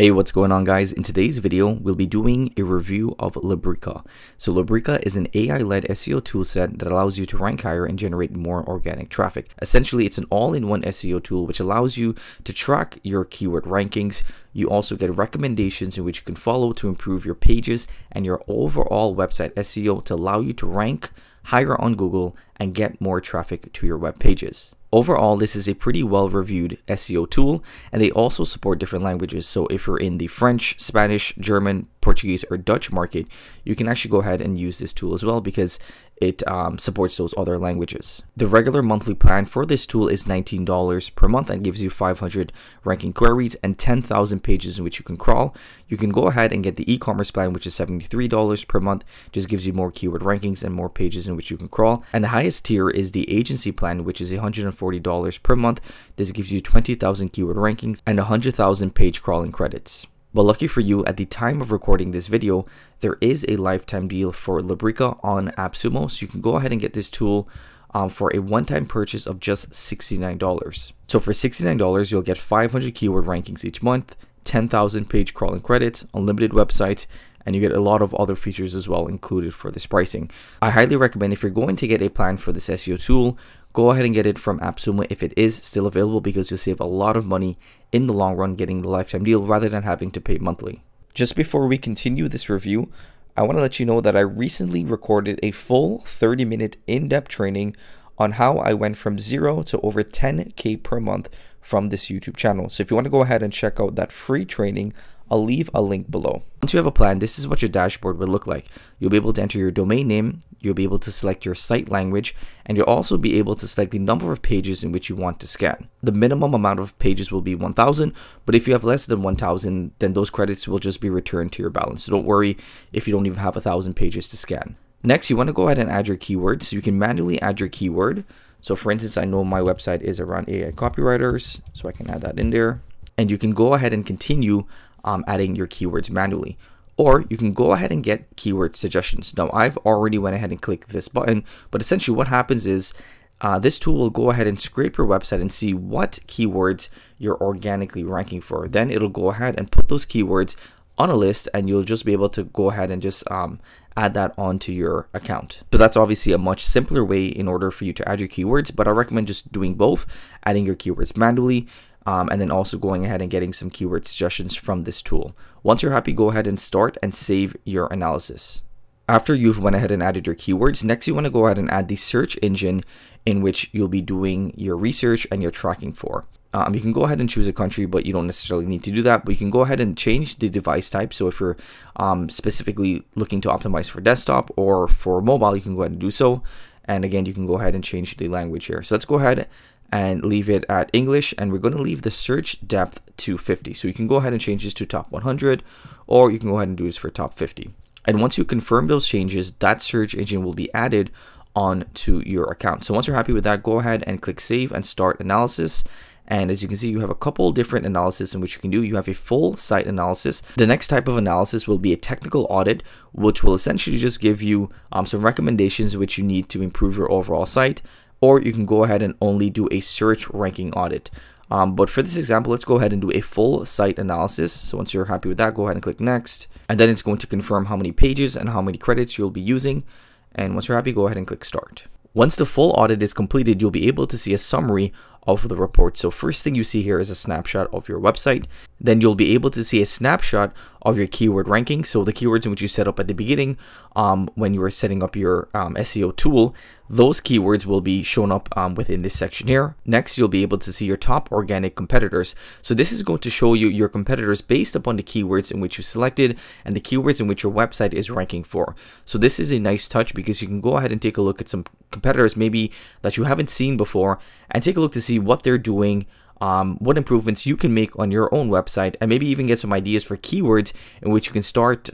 Hey, what's going on guys? In today's video, we'll be doing a review of Labrika. So Labrika is an AI-led SEO toolset that allows you to rank higher and generate more organic traffic. Essentially, it's an all-in-one SEO tool which allows you to track your keyword rankings. You also get recommendations in which you can follow to improve your pages and your overall website SEO to allow you to rank higher on Google and get more traffic to your web pages. Overall, this is a pretty well-reviewed SEO tool, and they also support different languages. So if you're in the French, Spanish, German, Portuguese, or Dutch market, you can actually go ahead and use this tool as well because it supports those other languages. The regular monthly plan for this tool is $19 per month and gives you 500 ranking queries and 10,000 pages in which you can crawl. You can go ahead and get the e-commerce plan, which is $73 per month, just gives you more keyword rankings and more pages in which you can crawl. And the highest tier is the agency plan, which is $140 per month. This gives you 20,000 keyword rankings and 100,000 page crawling credits. But lucky for you, at the time of recording this video, there is a lifetime deal for Labrika on AppSumo, so you can go ahead and get this tool for a one-time purchase of just $69. So for $69, you'll get 500 keyword rankings each month, 10,000 page crawling credits, unlimited websites, and you get a lot of other features as well included for this pricing. I highly recommend if you're going to get a plan for this SEO tool, go ahead and get it from AppSumo if it is still available, because you'll save a lot of money in the long run getting the lifetime deal rather than having to pay monthly. Just before we continue this review, I want to let you know that I recently recorded a full 30-minute in-depth training on how I went from 0 to over 10K per month from this YouTube channel. So if you want to go ahead and check out that free training, I'll leave a link below. Once you have a plan, this is what your dashboard will look like. You'll be able to enter your domain name, you'll be able to select your site language, and you'll also be able to select the number of pages in which you want to scan. The minimum amount of pages will be 1,000, but if you have less than 1,000, then those credits will just be returned to your balance. So don't worry if you don't even have 1,000 pages to scan. Next, you want to go ahead and add your keyword. So you can manually add your keyword. So for instance, I know my website is around AI copywriters, so I can add that in there. And you can go ahead and continue adding your keywords manually, or you can go ahead and get keyword suggestions. Now I've already went ahead and clicked this button, but essentially what happens is this tool will go ahead and scrape your website and see what keywords you're organically ranking for. Then it'll go ahead and put those keywords on a list, and you'll just be able to go ahead and just add that onto your account. So that's obviously a much simpler way in order for you to add your keywords, but I recommend just doing both, adding your keywords manually, and then also going ahead and getting some keyword suggestions from this tool. Once you're happy, go ahead and start and save your analysis. After you've went ahead and added your keywords, next you want to go ahead and add the search engine in which you'll be doing your research and your tracking for. You can go ahead and choose a country, but you don't necessarily need to do that. But you can go ahead and change the device type. So if you're specifically looking to optimize for desktop or for mobile, you can go ahead and do so. And again, you can go ahead and change the language here. So let's go ahead and leave it at English, and we're going to leave the search depth to 50. So you can go ahead and change this to top 100, or you can go ahead and do this for top 50. And once you confirm those changes, that search engine will be added onto your account. So once you're happy with that, go ahead and click save and start analysis. And as you can see, you have a couple different analysis in which you can do. You have a full site analysis. The next type of analysis will be a technical audit, which will essentially just give you some recommendations which you need to improve your overall site. Or you can go ahead and only do a search ranking audit. But for this example, let's go ahead and do a full site analysis. So once you're happy with that, go ahead and click next. And then it's going to confirm how many pages and how many credits you'll be using. And once you're happy, go ahead and click start. Once the full audit is completed, you'll be able to see a summary of the report. So first thing you see here is a snapshot of your website. Then you'll be able to see a snapshot of your keyword ranking. So the keywords in which you set up at the beginning when you were setting up your SEO tool, those keywords will be shown up within this section here. Next, you'll be able to see your top organic competitors. So this is going to show you your competitors based upon the keywords in which you selected and the keywords in which your website is ranking for. So this is a nice touch because you can go ahead and take a look at some competitors maybe that you haven't seen before and take a look to see what they're doing, what improvements you can make on your own website, and maybe even get some ideas for keywords in which you can start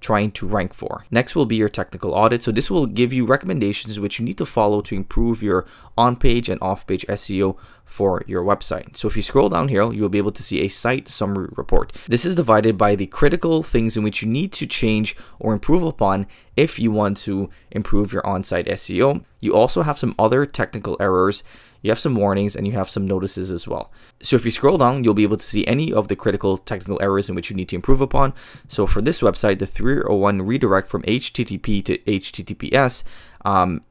trying to rank for. Next will be your technical audit. So this will give you recommendations which you need to follow to improve your on-page and off-page SEO for your website. So if you scroll down here, you'll be able to see a site summary report. This is divided by the critical things in which you need to change or improve upon if you want to improve your on-site SEO. You also have some other technical errors, you have some warnings, and you have some notices as well. So if you scroll down, you'll be able to see any of the critical technical errors in which you need to improve upon. So for this website, the 301 redirect from HTTP to HTTPS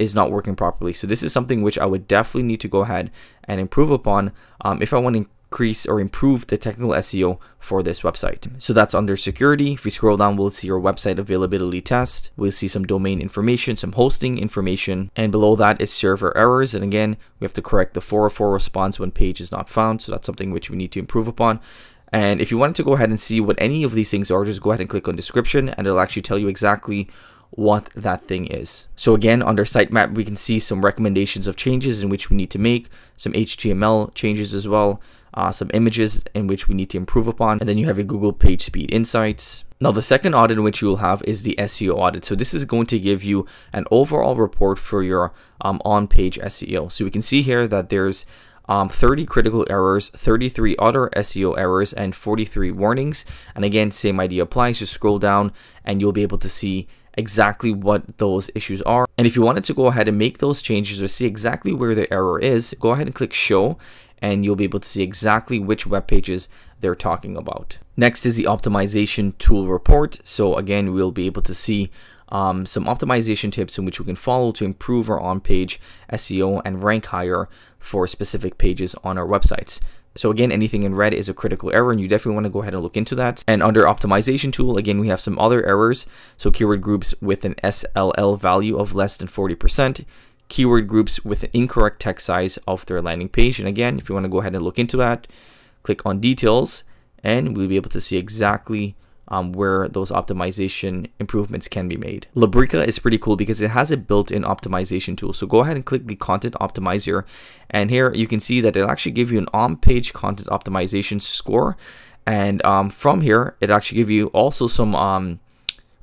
is not working properly. So this is something which I would definitely need to go ahead and improve upon if I want to increase or improve the technical SEO for this website. So that's under security. If we scroll down, we'll see your website availability test. We'll see some domain information, some hosting information, and below that is server errors. And again, we have to correct the 404 response when page is not found. So that's something which we need to improve upon. And if you wanted to go ahead and see what any of these things are, just go ahead and click on description and it'll actually tell you exactly what that thing is. So again, under sitemap, we can see some recommendations of changes in which we need to make, some HTML changes as well, some images in which we need to improve upon, and then you have your Google page speed insights. Now, the second audit which you will have is the SEO audit. So this is going to give you an overall report for your on-page SEO. So we can see here that there's 30 critical errors, 33 other SEO errors, and 43 warnings. And again, same idea applies. Just scroll down and you'll be able to see exactly what those issues are. And if you wanted to go ahead and make those changes or see exactly where the error is, go ahead and click show and you'll be able to see exactly which web pages they're talking about. Next is the optimization tool report. So again, we'll be able to see some optimization tips in which we can follow to improve our on-page SEO and rank higher for specific pages on our websites. So again, anything in red is a critical error and you definitely want to go ahead and look into that. And under optimization tool, again, we have some other errors. So keyword groups with an SLL value of less than 40%, keyword groups with an incorrect text size of their landing page. And again, if you want to go ahead and look into that, click on details and we'll be able to see exactly where those optimization improvements can be made. Labrika is pretty cool because it has a built-in optimization tool. So go ahead and click the content optimizer. And here you can see that it'll actually give you an on-page content optimization score. And from here, it actually give you also some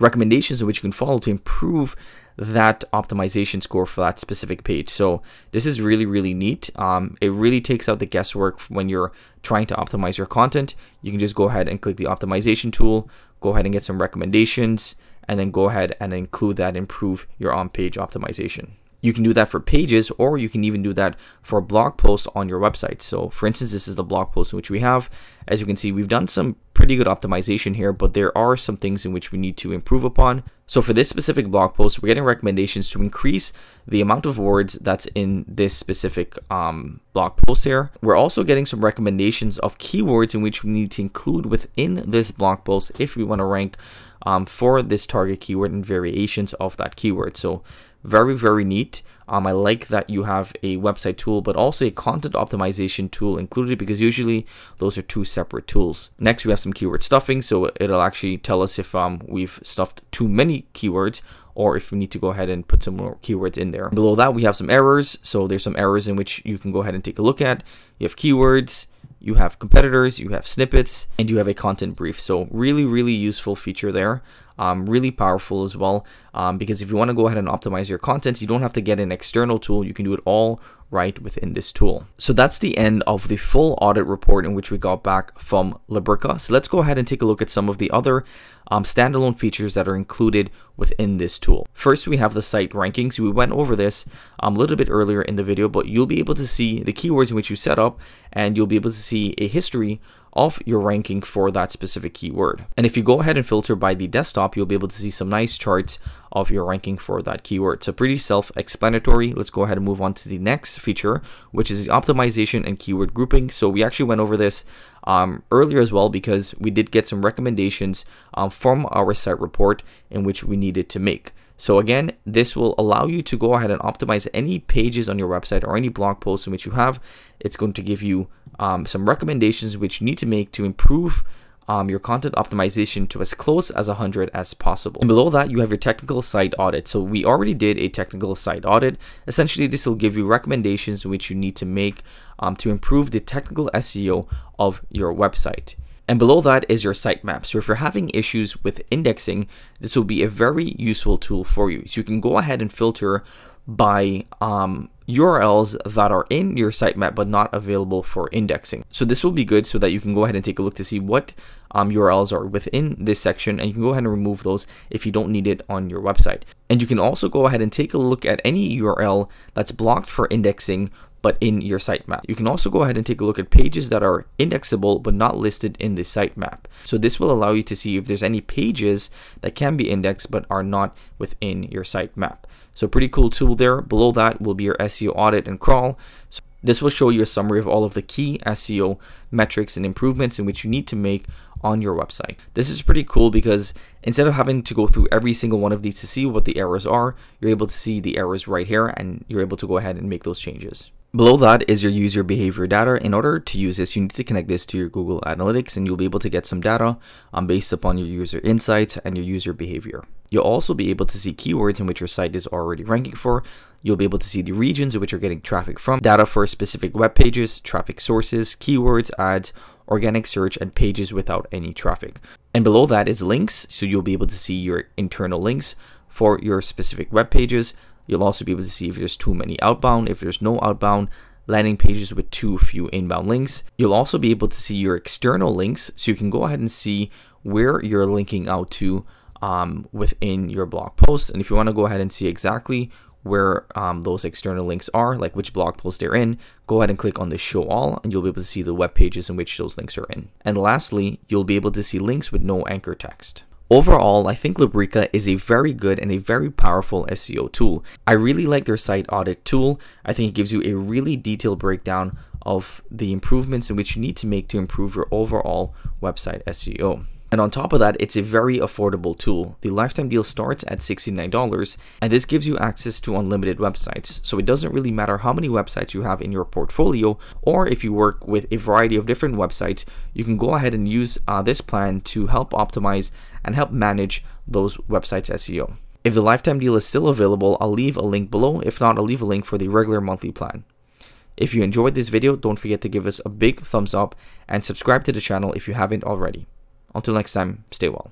recommendations in which you can follow to improve that optimization score for that specific page. So this is really, really neat. It really takes out the guesswork when you're trying to optimize your content. You can just go ahead and click the optimization tool, go ahead and get some recommendations, and then go ahead and include that, improve your on-page optimization. You can do that for pages, or you can even do that for a blog post on your website. So for instance, this is the blog post in which we have. As you can see, we've done some pretty good optimization here, but there are some things in which we need to improve upon. So for this specific blog post, we're getting recommendations to increase the amount of words that's in this specific blog post here. We're also getting some recommendations of keywords in which we need to include within this blog post if we want to rank for this target keyword and variations of that keyword. So very, very neat. I like that you have a website tool, but also a content optimization tool included because usually those are two separate tools. Next, we have some keyword stuffing. So it'll actually tell us if we've stuffed too many keywords or if we need to go ahead and put some more keywords in there. Below that, we have some errors. So there's some errors in which you can go ahead and take a look at. You have keywords, you have competitors, you have snippets, and you have a content brief. So really, really useful feature there. Really powerful as well, because if you want to go ahead and optimize your content, you don't have to get an external tool. You can do it all right within this tool. So that's the end of the full audit report in which we got back from Labrika. So let's go ahead and take a look at some of the other standalone features that are included within this tool. First, we have the site rankings. We went over this a little bit earlier in the video, but you'll be able to see the keywords in which you set up, and you'll be able to see a history of your ranking for that specific keyword. And if you go ahead and filter by the desktop, you'll be able to see some nice charts of your ranking for that keyword. So pretty self-explanatory. Let's go ahead and move on to the next feature, which is the optimization and keyword grouping. So we actually went over this earlier as well, because we did get some recommendations from our site report in which we needed to make. So again, this will allow you to go ahead and optimize any pages on your website or any blog posts in which you have. It's going to give you some recommendations which you need to make to improve your content optimization to as close as 100 as possible. And below that, you have your technical site audit. So we already did a technical site audit. Essentially, this will give you recommendations which you need to make to improve the technical SEO of your website. And below that is your sitemap. So if you're having issues with indexing, this will be a very useful tool for you. So you can go ahead and filter by URLs that are in your sitemap but not available for indexing. So this will be good so that you can go ahead and take a look to see what URLs are within this section, and you can go ahead and remove those if you don't need it on your website. And you can also go ahead and take a look at any URL that's blocked for indexing but in your sitemap. You can also go ahead and take a look at pages that are indexable but not listed in the sitemap. So this will allow you to see if there's any pages that can be indexed but are not within your sitemap. So pretty cool tool there. Below that will be your SEO audit and crawl. So this will show you a summary of all of the key SEO metrics and improvements in which you need to make on your website. This is pretty cool because instead of having to go through every single one of these to see what the errors are, you're able to see the errors right here and you're able to go ahead and make those changes. Below that is your user behavior data. In order to use this, you need to connect this to your Google Analytics and you'll be able to get some data based upon your user insights and your user behavior. You'll also be able to see keywords in which your site is already ranking for. You'll be able to see the regions in which you're getting traffic from, data for specific web pages, traffic sources, keywords, ads, organic search, and pages without any traffic. And below that is links, so you'll be able to see your internal links for your specific web pages. You'll also be able to see if there's too many outbound, if there's no outbound, landing pages with too few inbound links. You'll also be able to see your external links, so you can go ahead and see where you're linking out to within your blog post. And if you want to go ahead and see exactly where those external links are, like which blog post they're in, go ahead and click on the show all and you'll be able to see the web pages in which those links are in. And lastly, you'll be able to see links with no anchor text. Overall, I think Labrika is a very good and a very powerful SEO tool. I really like their site audit tool. I think it gives you a really detailed breakdown of the improvements in which you need to make to improve your overall website SEO. And on top of that, it's a very affordable tool. The lifetime deal starts at $69, and this gives you access to unlimited websites. So it doesn't really matter how many websites you have in your portfolio, or if you work with a variety of different websites, you can go ahead and use this plan to help optimize and help manage those websites SEO. If the lifetime deal is still available, I'll leave a link below. If not, I'll leave a link for the regular monthly plan. If you enjoyed this video, don't forget to give us a big thumbs up and subscribe to the channel if you haven't already. Until next time, stay well.